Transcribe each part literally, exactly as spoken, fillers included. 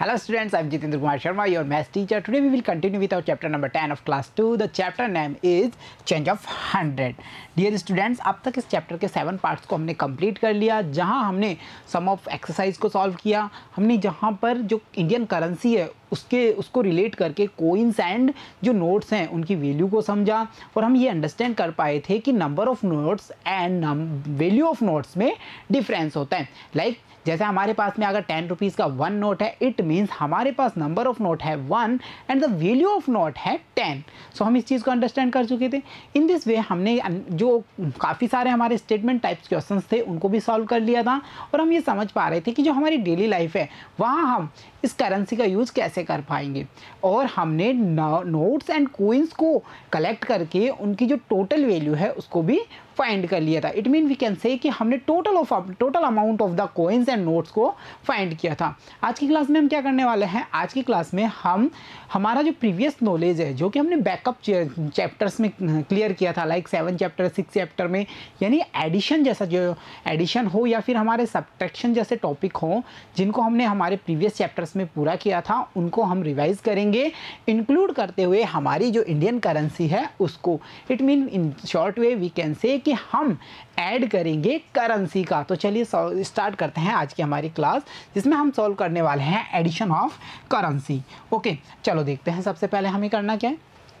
Hello students, I am Jitendra Kumar Sharma, your math teacher. Today we will continue with our chapter number ten of class two. The chapter name is Change of one hundred. Dear students, अब तक इस chapter के seven parts को हमने complete कर लिया, जहाँ हमने sum of exercise को solve किया, हमने जहाँ पर जो Indian currency है उसके उसको relate करके coins and जो notes हैं उनकी value को समझा, और हम ये understand कर पाए थे कि number of notes and value of notes में difference होता है. Like जैसे हमारे पास में अगर टेन रुपीज़ का वन नोट है, इट मीन्स हमारे पास नंबर ऑफ नोट है one and the value of note है टेन. सो हम इस चीज़ को अंडरस्टैंड कर चुके थे. इन दिस वे हमने जो काफ़ी सारे हमारे स्टेटमेंट टाइप्स क्वेश्चंस थे उनको भी सॉल्व कर लिया था, और हम ये समझ पा रहे थे कि जो हमारी डेली लाइफ है वहाँ हम इस करेंसी का यूज़ कैसे कर पाएंगे. और हमने नोट्स एंड कॉइंस को कलेक्ट करके उनकी जो टोटल वैल्यू है उसको भी फाइंड कर लिया था. It mean we can say कि हमने total of total amount of the coins and notes को फाइंड किया था. आज की क्लास में हम क्या करने वाले हैं? आज की क्लास में हम हमारा जो प्रीवियस नॉलेज है जो कि हमने बैकअप चैप्टर्स में क्लियर किया था, like seven chapter six chapter में, यानी एडिशन जैसा जो एडिशन हो या फिर हमारे सब्ट्रैक्शन जैसे टॉपिक हों जिनको हमने हमारे प्रीवियस चैप्टर्स में पूरा किया था, उनको हम रिवाइज करेंगे इंक्लूड करते हुए हमारी जो इंडियन करेंसी है उसको. It mean in short way we can say कि हम ऐड करेंगे करेंसी का. तो चलिए स्टार्ट करते हैं आज की हमारी क्लास, जिसमें हम सॉल्व करने वाले हैं एडिशन ऑफ करेंसी. ओके, चलो देखते हैं सबसे पहले हमें करना क्या है.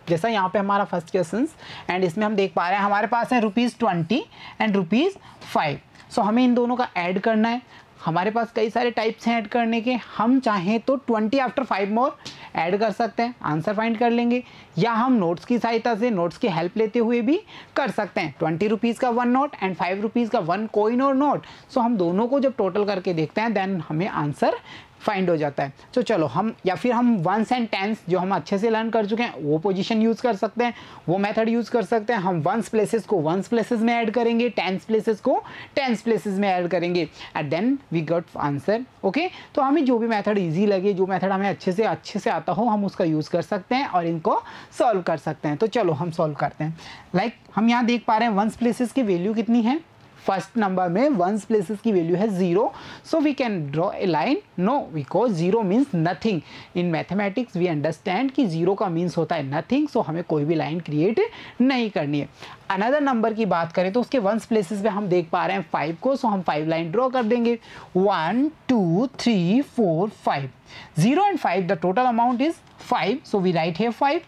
जैसा यहाँ पे हमारा फर्स्ट क्वेश्चन एंड इसमें हम देख पा रहे हैं हमारे पास है rupees twenty and rupees five. So हमें इन दोनों का ऐड करना है. हमारे पास कई सारे टाइप्स हैं ऐड करने के. हम चाहें तो twenty after five more add कर सकते हैं, आंसर फाइंड कर लेंगे, या हम नोट्स की सहायता से नोट्स की हेल्प लेते हुए भी कर सकते हैं. ट्वेंटी रुपीज़ का one note and five rupees का वन कॉइन और नोट. सो हम दोनों को जब टोटल करके देखते हैं देन हमें आंसर फाइंड हो जाता है. तो चलो हम या फिर हम वंस एंड टेंस जो हम अच्छे से लर्न कर चुके हैं वो पोजीशन यूज़ कर सकते हैं, वो मेथड यूज़ कर सकते हैं. हम वंस प्लेसेस को वंस प्लेसेस में ऐड करेंगे, टेंस प्लेसेस को टेंस प्लेसेस में ऐड करेंगे and then we got answer. Okay, तो हमें जो भी मेथड ईजी लगे, जो मेथड हमें अच्छे से अच्छे से आता हो, हम उसका यूज़ कर सकते हैं और इनको सॉल्व कर सकते हैं. तो चलो हम सॉल्व करते हैं. लाइक like, हम यहाँ देख पा रहे हैं वंस प्लेसेस की वैल्यू कितनी है. फर्स्ट नंबर में वंस प्लेसेस की वैल्यू है zero. So we can draw a line, no, because zero means nothing. In mathematics we understand कि ज़ीरो का मीन्स होता है नथिंग. सो हमें कोई भी लाइन क्रिएट नहीं करनी है. अनदर नंबर की बात करें तो उसके वंस प्लेसेस पे हम देख पा रहे हैं फाइव को. सो हम फाइव लाइन ड्रॉ कर देंगे, one two three four five. Zero and five the total amount is five. So we write है फाइव.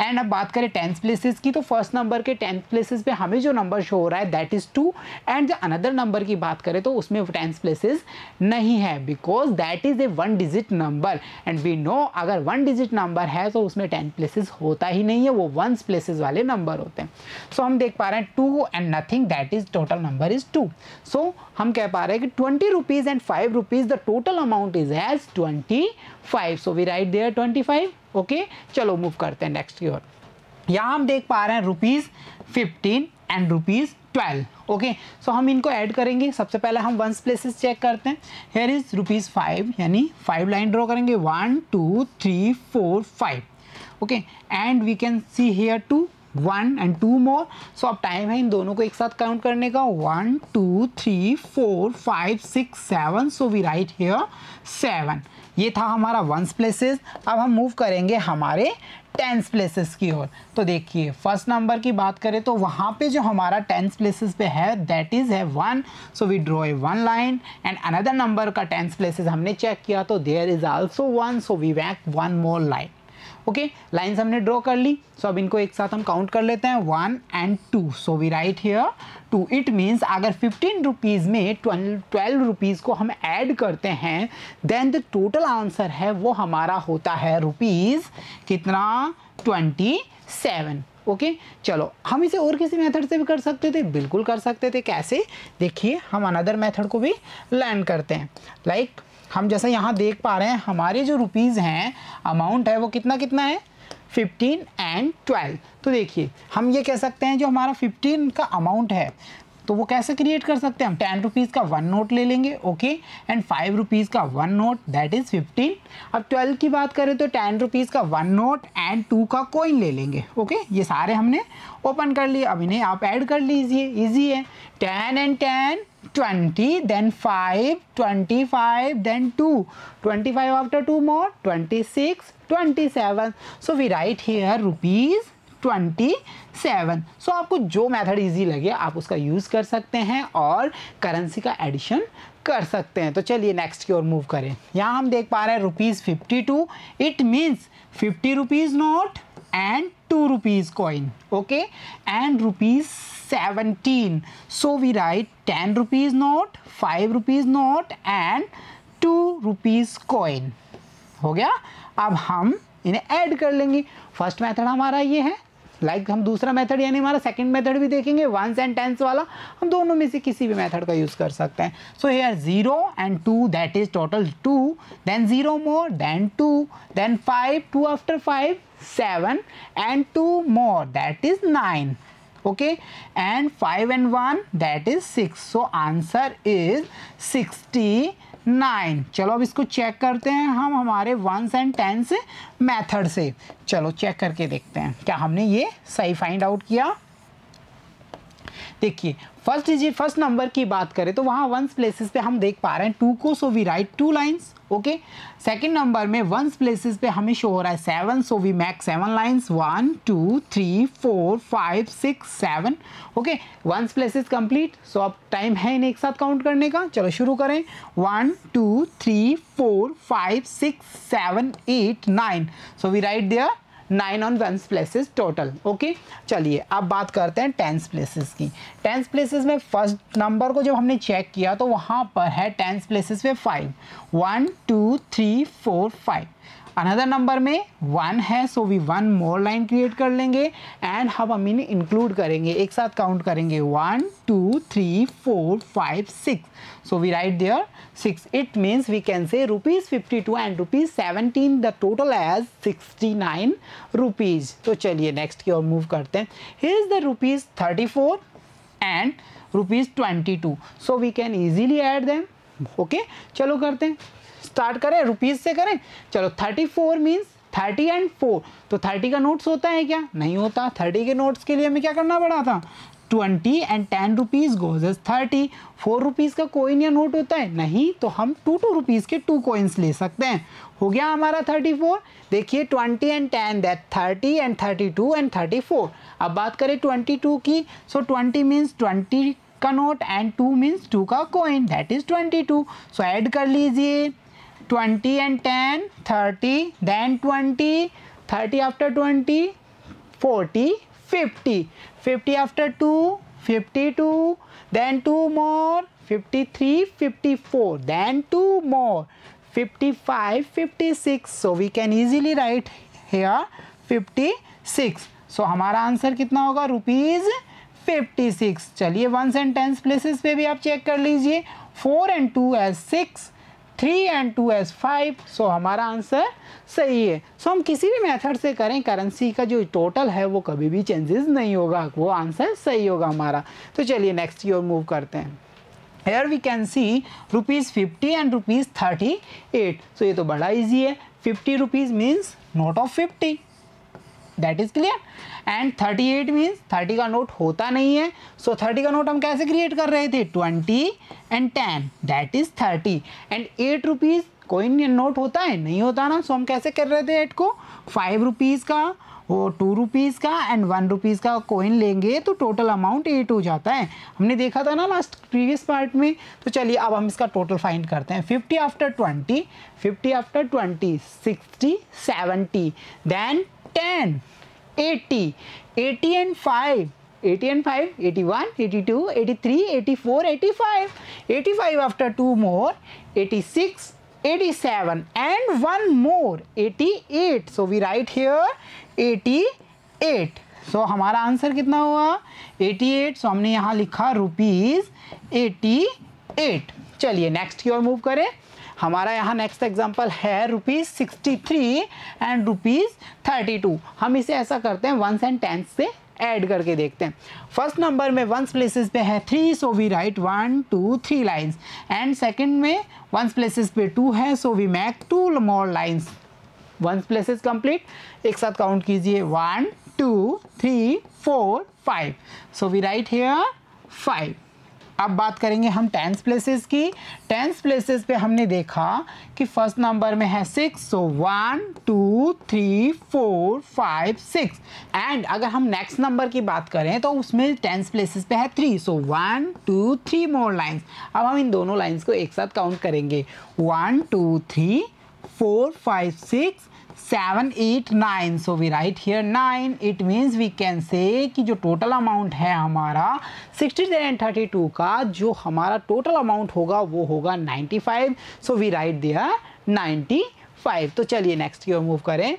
एंड अब बात करें टेंथ प्लेसेस की, तो फर्स्ट नंबर के टेंथ प्लेसेस पे हमें जो नंबर शो हो रहा है that is two. And the another number की बात करें तो उसमें टेंथ प्लेसेस नहीं है, because that is a one digit number and we know अगर वन डिजिट नंबर है तो उसमें टेंथ प्लेसेस होता ही नहीं है, वो वंस प्लेसेस वाले नंबर होते हैं. सो so, हम देख पा रहे हैं two and nothing, that is total number is two. So हम कह पा रहे हैं कि twenty rupees and five rupees the total amount is as twenty five. So we write there twenty five. Okay, चलो मूव करते हैं नेक्स्ट की ओर. यहाँ हम देख पा रहे हैं rupees fifteen and rupees twelve. Okay, so हम इनको ऐड करेंगे. सबसे पहले हम वंस प्लेसेस चेक करते हैं. हेयर इज़ रुपीज़ फाइव, यानी फाइव लाइन ड्रॉ करेंगे, one two three four five. Okay, and we can see here two, one and two more. So अब टाइम है इन दोनों को एक साथ काउंट करने का, one two three four five six seven. So we write here seven. ये था हमारा वंस प्लेसेस. अब हम मूव करेंगे हमारे टेंस प्लेसेस की ओर. तो देखिए फर्स्ट नंबर की बात करें तो वहाँ पे जो हमारा टेंस प्लेसेस पे है दैट इज़ है one. So we draw a one line and another number का टेंस प्लेसेस हमने चेक किया तो there is also one. So we back one more line. Okay, lines हमने ड्रॉ कर ली. सो so, अब इनको एक साथ हम काउंट कर लेते हैं, one and two. So we write here two. It means अगर फिफ्टीन रुपीज़ में ट्वेल्व ट्वेल्व रुपीज़ को हम ऐड करते हैं देन द टोटल आंसर है वो हमारा होता है रुपीज़ कितना, ट्वेंटी सेवन. ओके, चलो हम इसे और किसी मेथड से भी कर सकते थे, बिल्कुल कर सकते थे. कैसे? देखिए हम अनदर मेथड को भी लर्न करते हैं. लाइक like, हम जैसा यहाँ देख पा रहे हैं हमारे जो रुपीज़ हैं अमाउंट है वो कितना कितना है, फिफ्टीन एंड ट्वेल्व. तो देखिए हम ये कह सकते हैं जो हमारा फिफ्टीन का अमाउंट है तो वो कैसे क्रिएट कर सकते हैं. हम टेन रुपीज़ का वन नोट ले लेंगे, ओके, एंड फाइव रुपीज़ का one note, that is fifteen. अब ट्वेल्व की बात करें तो टेन रुपीज़ का वन नोट एंड टू का कॉइन ले लेंगे. ओके, ये सारे हमने ओपन कर लिए. अब इन्हें आप ऐड कर लीजिए, ईजी है. Ten and ten twenty, then five, twenty-five, then two, twenty-five after two more, twenty-six, twenty-seven. So we write here rupees twenty-seven. So आपको जो मेथड इजी लगे आप उसका यूज़ कर सकते हैं और करेंसी का एडिशन कर सकते हैं. तो चलिए नेक्स्ट की ओर मूव करें. यहाँ हम देख पा रहे हैं rupees fifty two. It means fifty rupees note and two rupees coin, okay, and rupees seventeen. So we write ten rupees note, five rupees note and two rupees coin. हो गया. अब हम इन्हें ऐड कर लेंगे. फर्स्ट मेथड हमारा ये है. लाइक like हम दूसरा मेथड यानी हमारा सेकंड मेथड भी देखेंगे. वंस एंड टेंस वाला हम दोनों में से किसी भी मेथड का यूज़ कर सकते हैं. So here zero and two, that is total two, then zero more, then two, then five, two after five seven, and two more that is nine. Okay, and five and one that is six. So answer is sixty nine. चलो अब इसको check करते हैं हम हमारे once and tense method से. चलो check करके देखते हैं क्या हमने ये सही फाइंड आउट किया. देखिए फर्स्ट जी फर्स्ट नंबर की बात करें तो वहाँ वंस प्लेसेस पे हम देख पा रहे हैं टू को. So we write two lines. Okay, second number में वंस प्लेसेस पे हमें शो हो रहा है seven. So we make seven lines, one two three four five six seven. Okay, ones places complete. So अब टाइम है इन्हें एक साथ काउंट करने का. चलो शुरू करें. One two three four five six seven eight nine. So we write there nine on ones places total. Okay, चलिए अब बात करते हैं टेंस प्लेसेस की. टेंस प्लेसेस में फर्स्ट नंबर को जब हमने चेक किया तो वहाँ पर है टेंस प्लेसेस में five, one two three four five. Another number में वन है. So we one more line create कर लेंगे एंड हम हम इन्हें इंक्लूड करेंगे, एक साथ काउंट करेंगे. One two three four five six. So we write there six. It means we can say rupees fifty two and rupees seventeen the total as sixty nine rupees. तो चलिए next की ओर move करते हैं. Here is the rupees thirty four and rupees twenty two. So we can easily add them. Okay, चलो करते हैं. Start करें रुपीज़ से करें. चलो thirty four means thirty and four. तो थर्टी का नोट्स होता है क्या? नहीं होता. थर्टी के नोट्स के लिए हमें क्या करना पड़ा था? Twenty and ten rupees goes thirty. Four rupees का कोइन या नोट होता है? नहीं. तो हम टू टू रुपीज़ के टू कोइंस ले सकते हैं. हो गया हमारा थर्टी फोर. देखिए twenty and ten that thirty and thirty two and thirty four. अब बात करें ट्वेंटी टू की. सो ट्वेंटी मीन्स ट्वेंटी का note and two means two का coin that is twenty two. So add कर लीजिए twenty and ten thirty, then twenty, thirty after twenty forty fifty, fifty after two fifty two, then two more fifty three fifty four, then two more fifty five fifty six. So we can easily write here fifty six. So हमारा answer कितना होगा? Rupees fifty six. चलिए ones and tens places पे भी आप check कर लीजिए. Four and two as six, three and two as five. सो हमारा आंसर सही है. सो so, हम किसी भी मेथड से करें करेंसी का जो टोटल है वो कभी भी चेंजेस नहीं होगा. वो आंसर सही होगा हमारा. तो चलिए नेक्स्ट की ओर मूव करते हैं. Here we can see rupees fifty and rupees thirty eight. So ये तो बड़ा इजी है. Fifty rupees means note of fifty that is clear. And thirty eight means thirty का नोट होता नहीं है. सो so, थर्टी का नोट हम कैसे क्रिएट कर रहे थे? Twenty and ten that is thirty. And eight rupees कोई नोट होता है? नहीं होता ना. सो so, हम कैसे कर रहे थे एट को? फाइव रुपीज़ का, वो टू रुपीज़ का एंड वन रुपीज़ का कोइन लेंगे तो टोटल अमाउंट एट हो जाता है. हमने देखा था ना लास्ट प्रीवियस पार्ट में. तो चलिए अब हम इसका टोटल फाइंड करते हैं. Fifty after twenty, fifty after twenty sixty, seventy, then ten, eighty, eighty and five, eighty and five, eighty one, eighty two, eighty three, eighty four, eighty five, eighty five after two more, eighty six, eighty seven and one more, eighty eight. So we write here eighty eight. So हमारा answer कितना हुआ? Eighty eight. सो हमने यहाँ लिखा rupees eighty eight. चलिए next की ओर move करें. हमारा यहाँ नेक्स्ट एग्जांपल है rupees sixty three and rupees thirty two. हम इसे ऐसा करते हैं वंस एंड टेंस से ऐड करके देखते हैं. फर्स्ट नंबर में वंस प्लेसेस पे है three. So we write one two three lines. And second में वंस प्लेसेस पे टू है. So we make two more lines. Ones places complete. एक साथ काउंट कीजिए. One two three four five. So we write here five. अब बात करेंगे हम टेंस प्लेसेस की। टेंस प्लेसेस पे हमने देखा कि फर्स्ट नंबर में है six, so one two three four five six. And अगर हम नेक्स्ट नंबर की बात करें तो उसमें टेंस प्लेसेस पे है three, so one two three more lines. अब हम इन दोनों लाइन्स को एक साथ काउंट करेंगे, one two three four five six seven eight nine. So we write here nine. It means we can say कि जो टोटल अमाउंट है हमारा सिक्सटी एंड थर्टी टू का, जो हमारा टोटल अमाउंट होगा वो होगा ninety five. So we write there ninety five. तो चलिए नेक्स्ट की ओर मूव करें।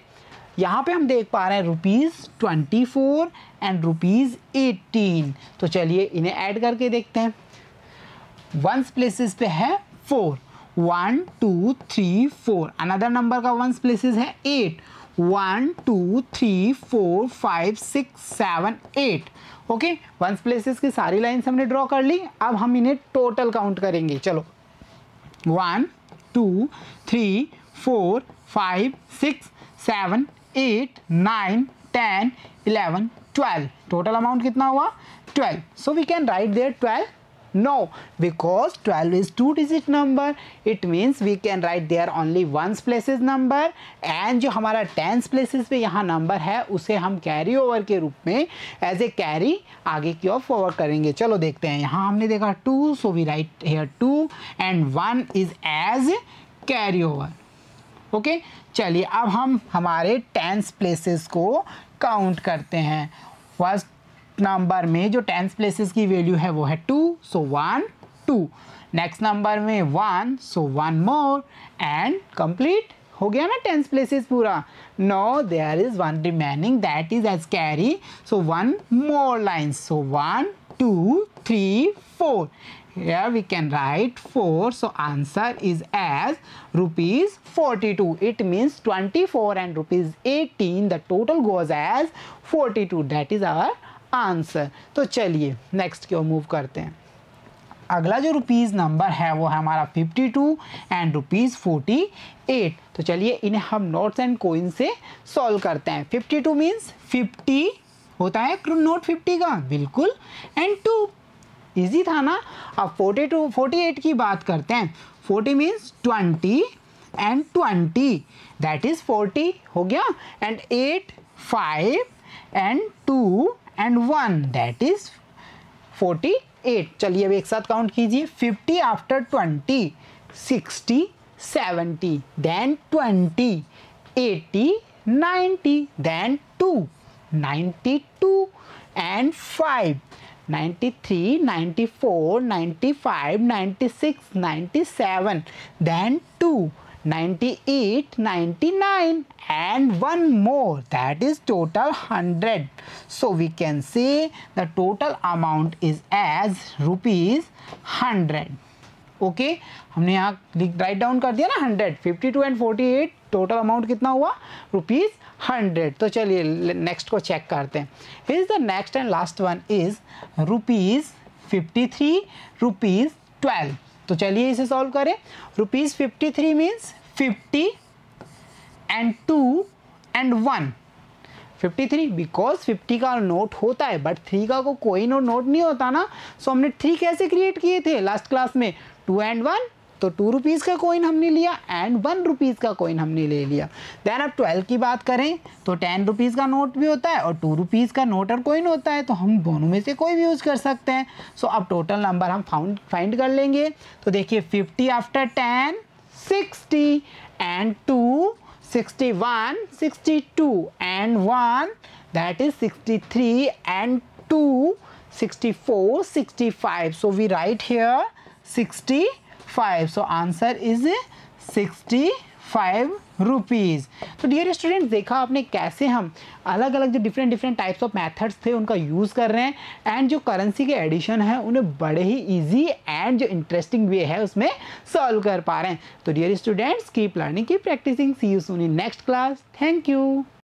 यहाँ पे हम देख पा रहे हैं rupees twenty four and rupees eighteen. तो चलिए इन्हें ऐड करके देखते हैं। वंस प्लेसेस पे है four, one two three four. Another number का वंस प्लेसेस है eight, one two three four five six seven eight. Okay, ones places की सारी लाइन्स हमने ड्रॉ कर ली। अब हम इन्हें टोटल काउंट करेंगे। चलो, one two three four five six seven eight nine ten eleven twelve. Total amount कितना हुआ? Twelve. So we can write there twelve? No, because twelve is two digit number. It means we can write there only ones places number. And जो हमारा tens places पे यहाँ number है उसे हम carry over के रूप में as a carry आगे की ओर forward करेंगे। चलो देखते हैं। यहाँ हमने देखा two, so we write here two and one is as carry over. Okay, चलिए अब हम हमारे tens places को count करते हैं। First नंबर में जो टेंस प्लेसेस की वैल्यू है वो है two, so one two. Next number में one, so one more and complete हो गया ना टेंस प्लेसेस पूरा। No, there is one remaining that is as carry, so one more line. So one two three four, here we can write four, so answer is as rupees forty-two. It means twenty-four and rupees eighteen, the total goes as forty-two. That is our answer. तो चलिए next की ओर move करते हैं। अगला जो rupees number है वो है हमारा fifty two and rupees forty eight. तो चलिए इन्हें हम नोट्स एंड कोइन से सॉल्व करते हैं। फिफ्टी टू मीन्स फिफ्टी होता है नोट फिफ्टी का, बिल्कुल, एंड टू। इजी था ना। अब फोर्टी टू फोर्टी एट की बात करते हैं। Forty means twenty and twenty that is forty हो गया, and eight five and two and one that is forty eight. चलिए अब एक साथ काउंट कीजिए। Fifty after twenty, sixty, seventy, then twenty, eighty, ninety, then two, ninety two and five, ninety three, ninety four, ninety five, ninety six, ninety seven, then two, ninety-eight, ninety-nine and one more, that is total one hundred. So we can say the total amount is as rupees one hundred. Okay, हमने यहाँ write down कर दिया ना hundred. Fifty two and forty eight total amount कितना हुआ? Rupees hundred. तो चलिए next को चेक करते हैं। Here is the next and last one is rupees fifty three, rupees twelve. तो चलिए इसे सॉल्व करें। Rupees fifty three means fifty and two and one. Fifty three because fifty का नोट होता है बट थ्री का को कोई नो नोट नहीं होता ना। सो so हमने थ्री कैसे क्रिएट किए थे लास्ट क्लास में? टू एंड वन, तो टू रुपीज़ का कोइन हमने लिया एंड वन रुपीज़ का कोइन हमने ले लिया। दैन अब ट्वेल्व की बात करें तो टेन रुपीज़ का नोट भी होता है और टू रुपीज़ का नोट और कोइन होता है, तो हम दोनों में से कोई भी यूज़ कर सकते हैं। सो so, अब टोटल नंबर हम फाउंड फाइंड कर लेंगे। तो देखिए fifty after ten, sixty and two, sixty one, sixty two and one that is sixty three and two, sixty four, sixty five. So we write here sixty five. So answer is sixty-five rupees. तो dear students, देखा आपने कैसे हम अलग अलग जो different different types of methods थे उनका यूज़ कर रहे हैं, एंड जो करेंसी के एडिशन है उन्हें बड़े ही इजी एंड जो इंटरेस्टिंग वे है उसमें सॉल्व कर पा रहे हैं। तो dear students, keep learning, keep practising. See you soon in next class. Thank you.